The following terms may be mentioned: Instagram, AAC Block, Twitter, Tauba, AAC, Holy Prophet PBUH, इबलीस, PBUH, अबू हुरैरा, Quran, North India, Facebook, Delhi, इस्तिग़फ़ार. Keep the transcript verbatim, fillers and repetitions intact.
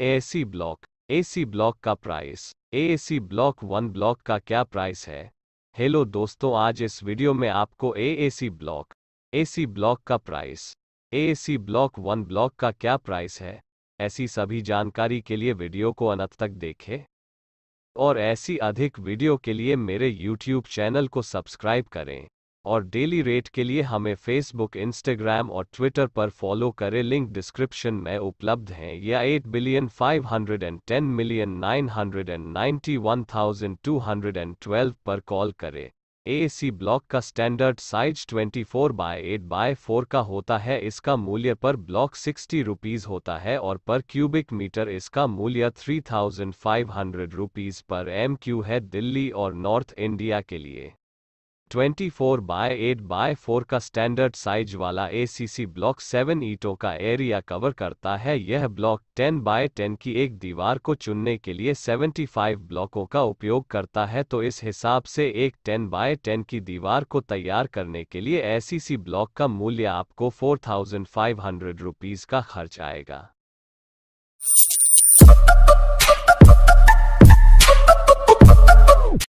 AAC block AC block का price AAC block one block का क्या प्राइस है। हेलो दोस्तों, आज इस वीडियो में आपको एएसी ब्लॉक एसी ब्लॉक का price AAC block one block का क्या प्राइस है, ऐसी सभी जानकारी के लिए वीडियो को अंत तक देखें और ऐसी अधिक वीडियो के लिए मेरे यूट्यूब चैनल को सब्सक्राइब करें और डेली रेट के लिए हमें फेसबुक, इंस्टाग्राम और ट्विटर पर फॉलो करें। लिंक डिस्क्रिप्शन में उपलब्ध हैं। या eight billion five hundred and ten million nine hundred and ninety one thousand two hundred and twelve पर कॉल करें। एएसी ब्लॉक का स्टैंडर्ड साइज चौबीस बाई आठ बाई चार का होता है। इसका मूल्य पर ब्लॉक साठ रुपीस होता है और पर क्यूबिक मीटर इसका मूल्य पैंतीस सौ रुपीस पर एमक्यू है। दिल्ली और नॉर्थ इंडिया के लिए चौबीस बाई आठ बाई चार का स्टैंडर्ड साइज वाला एसीसी ब्लॉक सात ईंटों का एरिया कवर करता है। यह ब्लॉक दस बाई दस की एक दीवार को चुनने के लिए पचहत्तर ब्लॉकों का उपयोग करता है। तो इस हिसाब से एक दस बाई दस की दीवार को तैयार करने के लिए एसीसी ब्लॉक का मूल्य आपको पैंतालीस सौ रुपीस का खर्च आएगा।